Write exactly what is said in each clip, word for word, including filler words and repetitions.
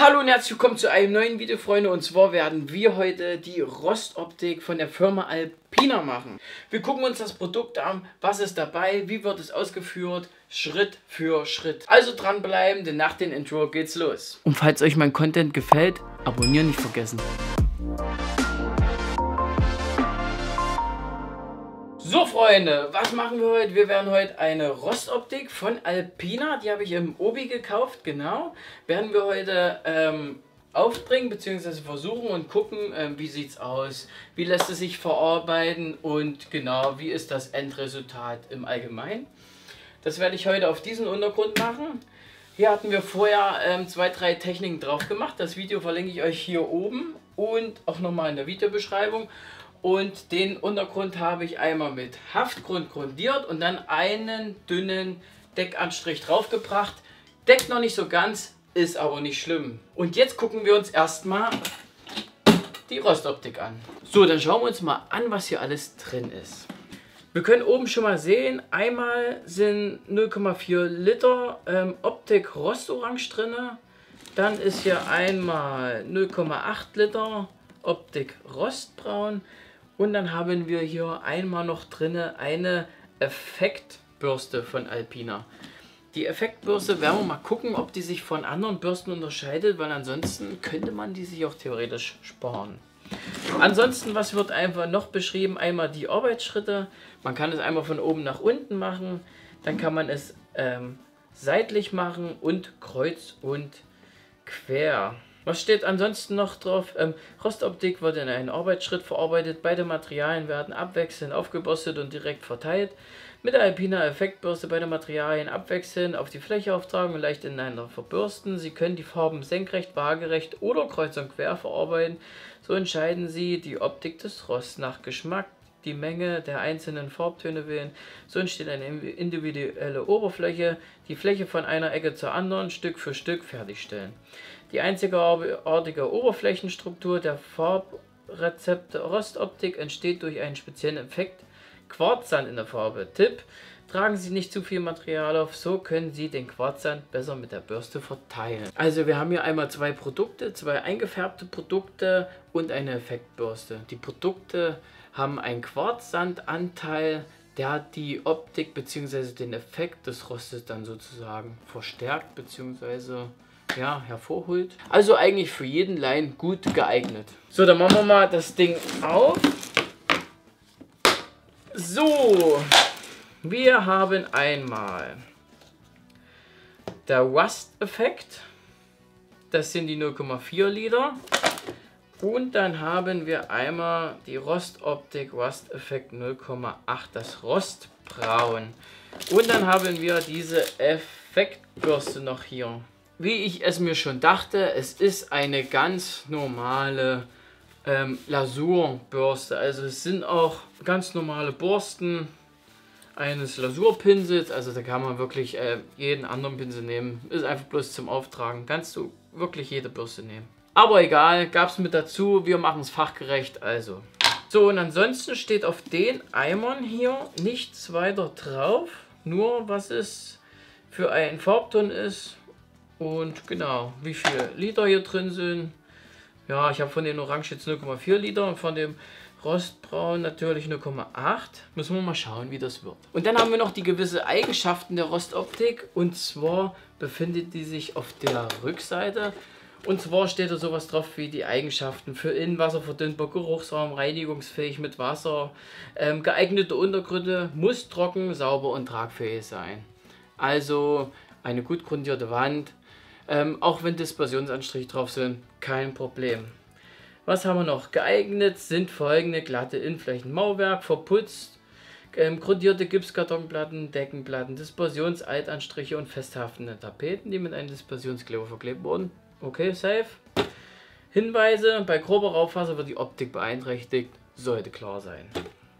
Hallo und herzlich willkommen zu einem neuen Video, Freunde. Und zwar werden wir heute die Rostoptik von der Firma Alpina machen. Wir gucken uns das Produkt an, was ist dabei, wie wird es ausgeführt, Schritt für Schritt. Also dranbleiben, denn nach dem Intro geht's los. Und falls euch mein Content gefällt, abonnieren nicht vergessen. So Freunde, was machen wir heute? Wir werden heute eine Rostoptik von Alpina, die habe ich im O B I gekauft, genau, werden wir heute ähm, aufbringen bzw. versuchen und gucken, ähm, wie sieht es aus, wie lässt es sich verarbeiten und genau, wie ist das Endresultat im Allgemeinen. Das werde ich heute auf diesen Untergrund machen. Hier hatten wir vorher ähm, zwei, drei Techniken drauf gemacht, das Video verlinke ich euch hier oben und auch nochmal in der Videobeschreibung. Und den Untergrund habe ich einmal mit Haftgrund grundiert und dann einen dünnen Deckanstrich draufgebracht. Deckt noch nicht so ganz, ist aber nicht schlimm. Und jetzt gucken wir uns erstmal die Rostoptik an. So, dann schauen wir uns mal an, was hier alles drin ist. Wir können oben schon mal sehen, einmal sind null Komma vier Liter ähm, Optik Rostorange drin. Dann ist hier einmal null Komma acht Liter Optik Rostbraun. Und dann haben wir hier einmal noch drin eine Effektbürste von Alpina. Die Effektbürste werden wir mal gucken, ob die sich von anderen Bürsten unterscheidet, weil ansonsten könnte man die sich auch theoretisch sparen. Ansonsten, was wird einfach noch beschrieben? Einmal die Arbeitsschritte. Man kann es einmal von oben nach unten machen, dann kann man es ähm, seitlich machen und kreuz und quer. Was steht ansonsten noch drauf? Ähm, Rostoptik wird in einen Arbeitsschritt verarbeitet. Beide Materialien werden abwechselnd aufgebürstet und direkt verteilt. Mit der Alpina Effektbürste beide Materialien abwechselnd auf die Fläche auftragen und leicht ineinander verbürsten. Sie können die Farben senkrecht, waagerecht oder kreuz und quer verarbeiten. So entscheiden Sie die Optik des Rosts nach Geschmack, die Menge der einzelnen Farbtöne wählen. So entsteht eine individuelle Oberfläche, die Fläche von einer Ecke zur anderen Stück für Stück fertigstellen. Die einzigartige Oberflächenstruktur der Farbrezepte Rostoptik entsteht durch einen speziellen Effekt Quarzsand in der Farbe. Tipp: Tragen Sie nicht zu viel Material auf, so können Sie den Quarzsand besser mit der Bürste verteilen. Also wir haben hier einmal zwei Produkte, zwei eingefärbte Produkte und eine Effektbürste. Die Produkte haben einen Quarzsandanteil, der die Optik bzw. den Effekt des Rostes dann sozusagen verstärkt bzw. ja, hervorholt. Also eigentlich für jeden Laien gut geeignet. So, dann machen wir mal das Ding auf. So, wir haben einmal der Rust-Effekt. Das sind die null Komma vier Liter. Und dann haben wir einmal die Rostoptik Rust-Effekt null Komma acht, das Rostbraun. Und dann haben wir diese Effektbürste noch hier. Wie ich es mir schon dachte, es ist eine ganz normale ähm, Lasurbürste. Also es sind auch ganz normale Borsten eines Lasurpinsels. Also da kann man wirklich äh, jeden anderen Pinsel nehmen. Ist einfach bloß zum Auftragen. Kannst du wirklich jede Bürste nehmen. Aber egal, gab es mit dazu. Wir machen es fachgerecht. Also. So, und ansonsten steht auf den Eimern hier nichts weiter drauf. Nur was es für ein Farbton ist. Und genau, wie viele Liter hier drin sind. Ja, ich habe von den Orange jetzt null Komma vier Liter und von dem Rostbraun natürlich null Komma acht. Müssen wir mal schauen, wie das wird. Und dann haben wir noch die gewisse Eigenschaften der Rostoptik. Und zwar befindet die sich auf der Rückseite. Und zwar steht da sowas drauf wie die Eigenschaften für Innenwasser, verdünnbar, Geruchsraum, reinigungsfähig mit Wasser, ähm, geeignete Untergründe, muss trocken, sauber und tragfähig sein. Also eine gut grundierte Wand. Ähm, auch wenn Dispersionsanstriche drauf sind, kein Problem. Was haben wir noch? Geeignet sind folgende glatte Innenflächen: Mauerwerk, verputzt, ähm, grundierte Gipskartonplatten, Deckenplatten, Dispersionsaltanstriche und festhaftende Tapeten, die mit einem Dispersionskleber verklebt wurden. Okay, safe. Hinweise: Bei grober Rauffaser wird die Optik beeinträchtigt, sollte klar sein.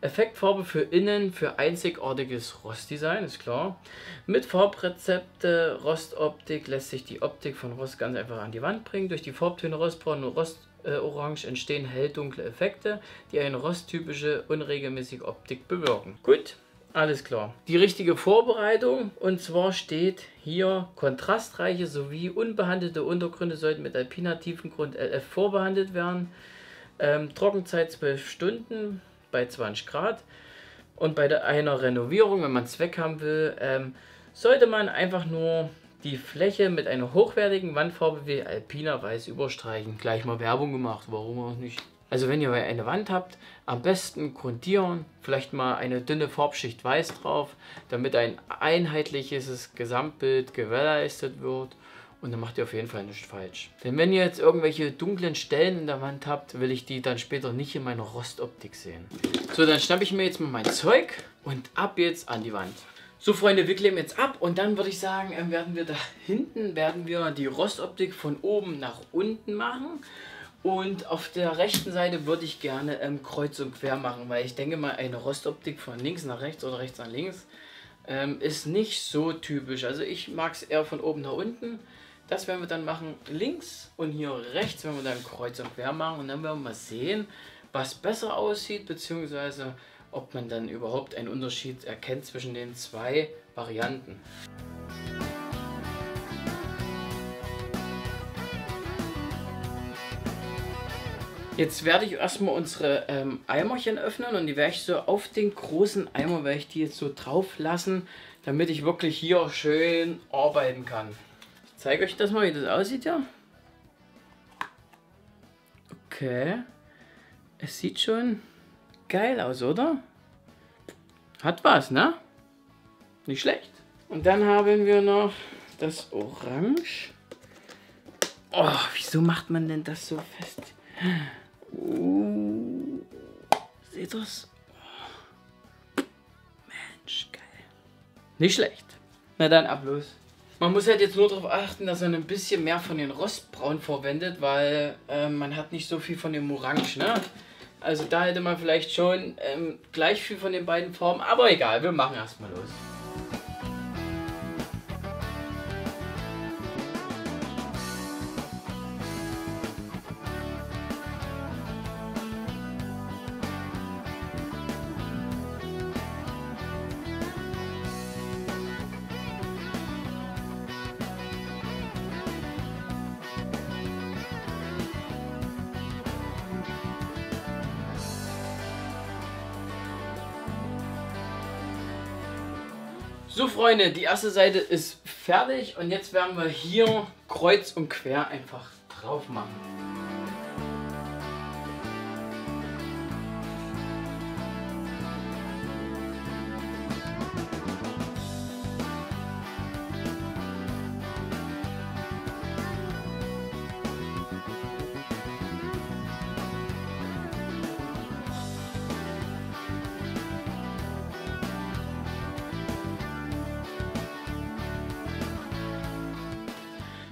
Effektfarbe für innen für einzigartiges Rostdesign, ist klar. Mit Farbrezepte Rostoptik lässt sich die Optik von Rost ganz einfach an die Wand bringen. Durch die Farbtöne Rostbraun und Rostorange äh, entstehen hell-dunkle Effekte, die eine rosttypische, unregelmäßige Optik bewirken. Gut, Alles klar. Die richtige Vorbereitung, und zwar steht hier, kontrastreiche sowie unbehandelte Untergründe sollten mit Alpina Tiefengrund L F vorbehandelt werden. Ähm, Trockenzeit zwölf Stunden bei zwanzig Grad. Und bei einer Renovierung, wenn man Zweck haben will, ähm, sollte man einfach nur die Fläche mit einer hochwertigen Wandfarbe wie Alpina Weiß überstreichen. Gleich mal Werbung gemacht, warum auch nicht. Also wenn ihr eine Wand habt, am besten grundieren, vielleicht mal eine dünne Farbschicht Weiß drauf, damit ein einheitliches Gesamtbild gewährleistet wird, und dann macht ihr auf jeden Fall nichts falsch. Denn wenn ihr jetzt irgendwelche dunklen Stellen in der Wand habt, will ich die dann später nicht in meiner Rostoptik sehen. So, dann schnappe ich mir jetzt mal mein Zeug und ab jetzt an die Wand. So Freunde, wir kleben jetzt ab, und dann würde ich sagen, werden wir da hinten werden wir die Rostoptik von oben nach unten machen. Und auf der rechten Seite würde ich gerne ähm, kreuz und quer machen, weil ich denke mal, eine Rostoptik von links nach rechts oder rechts nach links ähm, ist nicht so typisch. Also ich mag es eher von oben nach unten. Das werden wir dann machen links, und hier rechts werden wir dann kreuz und quer machen, und dann werden wir mal sehen, was besser aussieht, beziehungsweise ob man dann überhaupt einen Unterschied erkennt zwischen den zwei Varianten. Jetzt werde ich erstmal unsere ähm, Eimerchen öffnen, und die werde ich so auf den großen Eimer, werde ich die jetzt so drauf lassen, damit ich wirklich hier schön arbeiten kann. Ich zeige euch das mal, wie das aussieht, ja. Okay. Es sieht schon geil aus, oder? Hat was, ne? Nicht schlecht. Und dann haben wir noch das Orange. Oh, wieso macht man denn das so fest? Uh, seht ihr das? Oh. Mensch, geil. Nicht schlecht. Na dann, ab los. Man muss halt jetzt nur darauf achten, dass man ein bisschen mehr von den Rostbraun verwendet, weil äh, man hat nicht so viel von dem Orange, ne? Also da hätte man vielleicht schon ähm, gleich viel von den beiden Formen, aber egal, wir machen erstmal los. So Freunde, die erste Seite ist fertig, und jetzt werden wir hier kreuz und quer einfach drauf machen.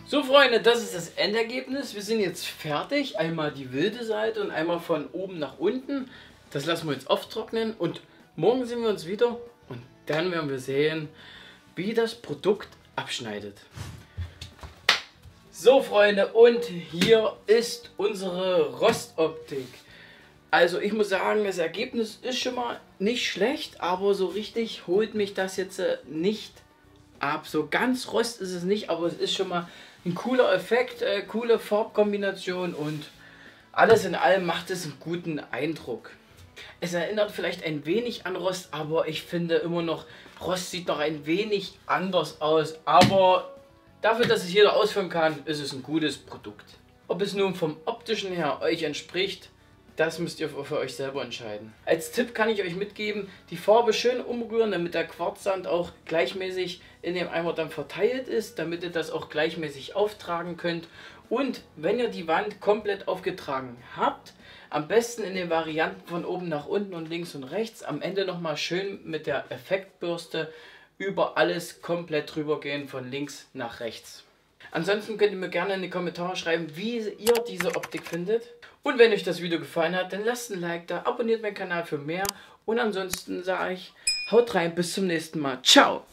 So Freunde, das ist das Endergebnis. Wir sind jetzt fertig. Einmal die wilde Seite und einmal von oben nach unten. Das lassen wir jetzt auftrocknen, und morgen sehen wir uns wieder, und dann werden wir sehen, wie das Produkt abschneidet. So Freunde, und hier ist unsere Rostoptik. Also ich muss sagen, das Ergebnis ist schon mal nicht schlecht, aber so richtig holt mich das jetzt nicht ab. So ganz Rost ist es nicht, aber es ist schon mal ein cooler Effekt, äh, coole Farbkombination, und alles in allem macht es einen guten Eindruck. Es erinnert vielleicht ein wenig an Rost, aber ich finde immer noch, Rost sieht noch ein wenig anders aus, aber dafür, dass es jeder ausführen kann, ist es ein gutes Produkt. Ob es nun vom optischen her euch entspricht, das müsst ihr für euch selber entscheiden. Als Tipp kann ich euch mitgeben, die Farbe schön umrühren, damit der Quarzsand auch gleichmäßig in dem Eimer dann verteilt ist, damit ihr das auch gleichmäßig auftragen könnt. Und wenn ihr die Wand komplett aufgetragen habt, am besten in den Varianten von oben nach unten und links und rechts, am Ende nochmal schön mit der Effektbürste über alles komplett drüber gehen, von links nach rechts. Ansonsten könnt ihr mir gerne in die Kommentare schreiben, wie ihr diese Optik findet. Und wenn euch das Video gefallen hat, dann lasst ein Like da, abonniert meinen Kanal für mehr. Und ansonsten sage ich, haut rein, bis zum nächsten Mal. Ciao!